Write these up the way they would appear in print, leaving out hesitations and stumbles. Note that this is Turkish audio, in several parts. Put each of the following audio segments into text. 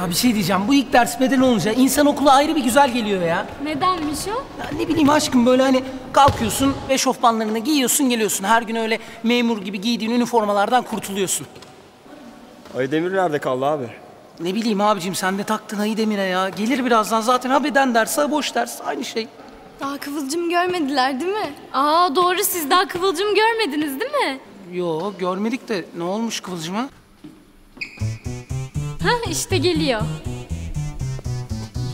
Ya bir şey diyeceğim, bu ilk ders beden olunca insan okula ayrı bir güzel geliyor ya. Nedenmiş o? Ya ne bileyim aşkım, böyle hani kalkıyorsun, eşofmanlarını giyiyorsun, geliyorsun. Her gün öyle memur gibi giydiğin üniformalardan kurtuluyorsun. Aydemir nerede kaldı abi? Ne bileyim abicim, sen de taktın Aydemir'e ya. Gelir birazdan zaten, ha beden dersi ha boş ders, aynı şey. Daha Kıvılcım görmediler değil mi? Aa doğru, siz daha Kıvılcım görmediniz değil mi? Yo görmedik de ne olmuş Kıvılcım'a? Hah işte geliyor.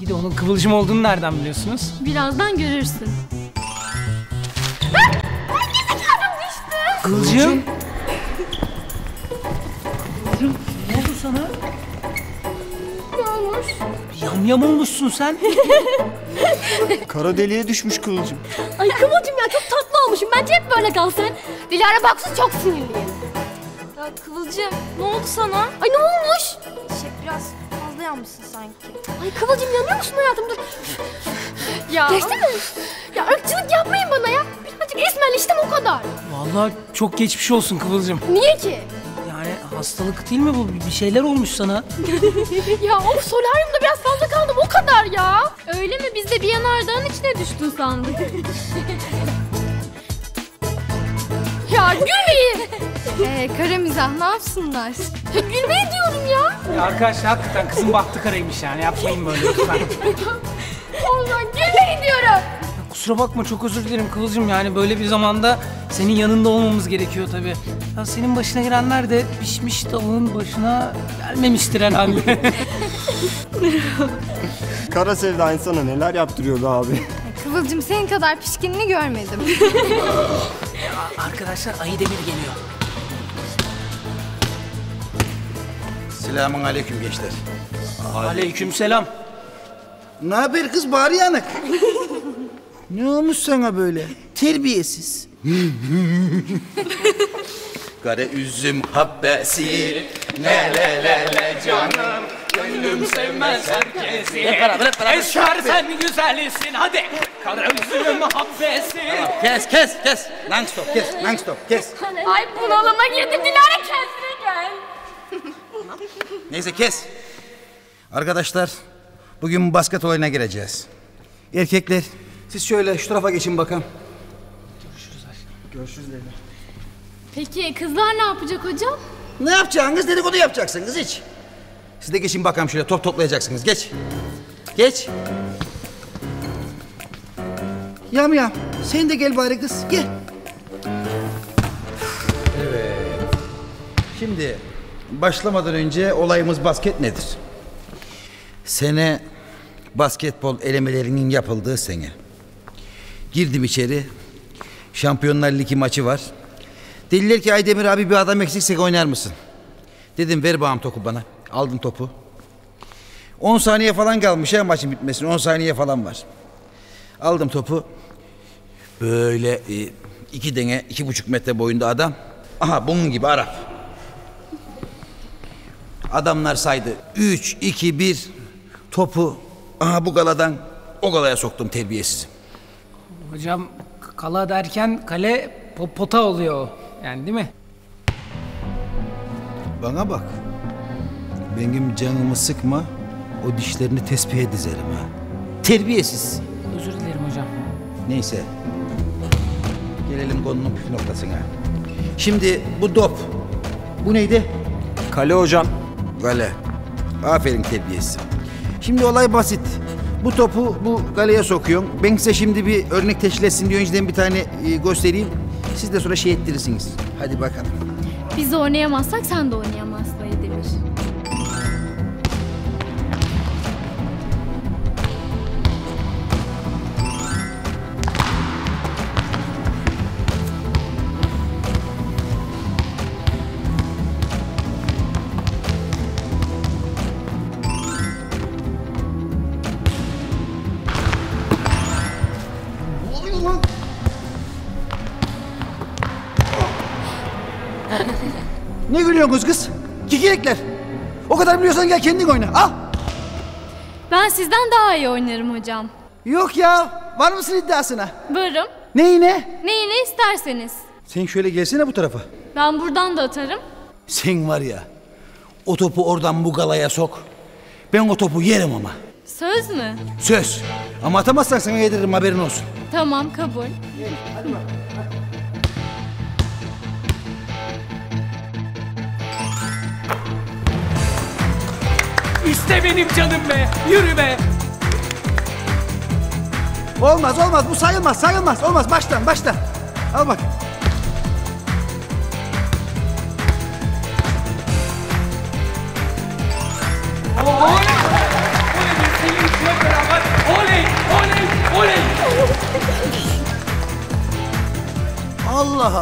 İyi de onun Kıvılcım olduğunu nereden biliyorsunuz? Birazdan görürsün. Kıvılcım! Kıvılcım ne oldu sana? Ne olmuş? Yamyam olmuşsun sen. Kara deliğe düşmüş Kıvılcım. Ay Kıvılcım ya, çok tatlı olmuşum. Bence hep böyle kal sen. Dilara baksız çok sinirliyim. Ya Kıvılcım ne oldu sana? Ay ne olmuş? Şey biraz fazla yanmışsın sanki. Ay Kıvılcım yanıyor musun hayatım? Dur. Ya. Geçti mi? Ya ırkçılık yapmayın bana ya. Birazcık esmerleştim o kadar. Vallahi çok geçmiş olsun Kıvılcım. Niye ki? Yani hastalık değil mi bu? Bir şeyler olmuş sana. Ya of, solaryumda biraz fazla kaldım o kadar ya. Öyle mi? Biz de bir yanardağın içine düştün sandık. Ya gülmeyin. Kara mizah ne yapsınlar? Gülmeyin diyorum ya. Ya arkadaşlar hakikaten kızın bahtı karaymış yani. Yapmayın böyle lütfen. Allah'ım gülmeyin diyorum. Ya kusura bakma, çok özür dilerim Kıvılcım. Yani böyle bir zamanda senin yanında olmamız gerekiyor tabii. Ya senin başına girenler de pişmiş tavuğun başına gelmemiştir herhalde. Kara sevda insana neler yaptırıyordu abi. Kıvılcım senin kadar pişkinini görmedim. Ya arkadaşlar Ayı Demir geliyor. Selamun aleyküm gençler. Aleyküm selam. Ne haber kız, bari yanık? Ne olmuş sana böyle? Terbiyesiz. Kara üzüm habbesi, ne le le le canım. Gönlüm sevmez herkesi. Eşer sen güzelsin hadi. Kara üzüm habbesi. Tamam, kes kes kes. Lan stop kes, lan stop kes. Ay bunalıma girdim Dilara, kesme gel. Neyse kes. Arkadaşlar bugün basket olayına gireceğiz. Erkekler siz şöyle şu tarafa geçin bakalım. Görüşürüz aşkım. Görüşürüz Leyla. Peki kızlar ne yapacak hocam? Ne yapacaksınız? Dedikodu yapacaksınız hiç. Siz de geçin bakalım şöyle, top toplayacaksınız. Geç. Geç. Yam yam sen de gel bari kız, gel. Evet. Şimdi başlamadan önce olayımız basket nedir? Sene basketbol elemelerinin yapıldığı sene. Girdim içeri. Şampiyonlar Ligi maçı var. Dediler ki Aydemir abi bir adam eksiksek oynar mısın? Dedim ver bağım topu bana. Aldım topu. 10 saniye falan kalmış ya maçın bitmesine. 10 saniye falan var. Aldım topu. Böyle iki dene 2,5 metre boyunda adam. Aha bunun gibi Arap. Adamlar saydı. 3, 2, 1 topu. Aha bu galadan o galaya soktum terbiyesiz. Hocam kala derken kale pota oluyor yani değil mi? Bana bak. Benim canımı sıkma, o dişlerini tespihe dizerim ha. Terbiyesiz. Özür dilerim hocam. Neyse. Gelelim konunun püf noktasına. Şimdi bu dop. Bu neydi? Kale hocam. Kale. Aferin terbiyesiz. Şimdi olay basit. Bu topu bu kaleye sokuyorsun. Ben size şimdi bir örnek teşkil etsin diye önceden bir tane göstereyim. Siz de sonra şey ettirirsiniz. Hadi bakalım. Biz oynayamazsak sen de oynayamazsın Demir. Ne gülüyorsunuz kız? Kikirikler. O kadar biliyorsan gel kendin oyna. Al. Ben sizden daha iyi oynarım hocam. Yok ya. Var mısın iddiasına? Varım. Neyine? Neyine isterseniz. Sen şöyle gelsene bu tarafa. Ben buradan da atarım. Sen var ya. O topu oradan bu galaya sok. Ben o topu yerim ama. Söz mü? Söz. Ama atamazsan sana yediririm, haberin olsun. Tamam, kabul. Hadi bak. İşte benim canım be, yürü be. Olmaz, olmaz, bu sayılmaz, sayılmaz, olmaz. Baştan, baştan. Al bak. Oley! Allah Allah!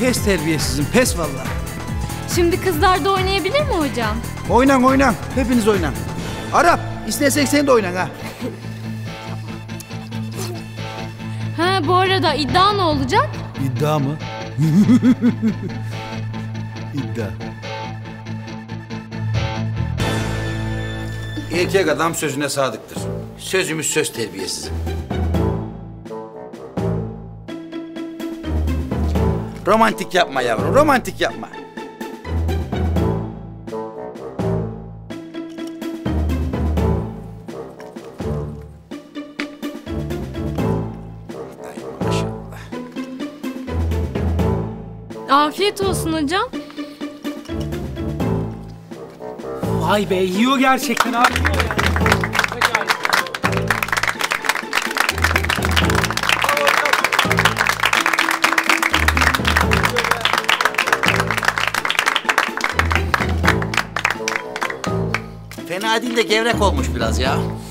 Pes terbiyesizim, pes vallahi. Şimdi kızlar da oynayabilir mi hocam? Oynan, oynan. Hepiniz oynan. Arap, istersek sen de oynan ha. Ha, bu arada iddia ne olacak? İddia mı? İddia. Erkek adam sözüne sadıktır. Sözümüz söz terbiyesiz. Romantik yapma yavrum, romantik yapma. Afiyet olsun hocam. Vay be, yiyor gerçekten abi. Fena değil de gevrek olmuş biraz ya.